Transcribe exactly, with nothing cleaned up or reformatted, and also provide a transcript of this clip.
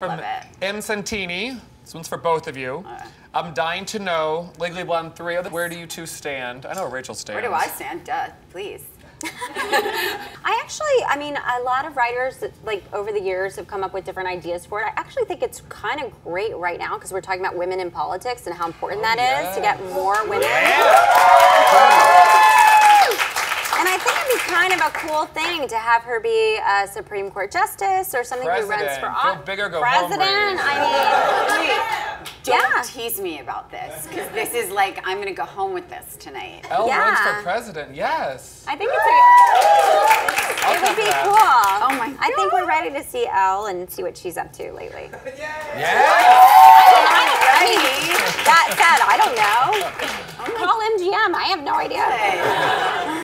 Love it. M. Santini, this one's for both of you. Right. I'm dying to know, Legally Blonde three, where do you two stand? I know where Rachel stands. Where do I stand? Duh, please. I actually, I mean, a lot of writers, like, over the years have come up with different ideas for it. I actually think it's kind of great right now because we're talking about women in politics and how important oh, that yeah. is to get more women. Yeah. And I think it'd be kind of a cool thing to have her be a Supreme Court justice or something who runs for office. Go big or go home. President, I mean. Wait, don't yeah. tease me about this, because this is like, I'm going to go home with this tonight. Elle yeah. runs for president, yes. I think it's a, I'll it would be that. cool. Oh my God. I think we're ready to see Elle and see what she's up to lately. Yes. Yeah. I mean, that said, I don't know. Call M G M, I have no idea.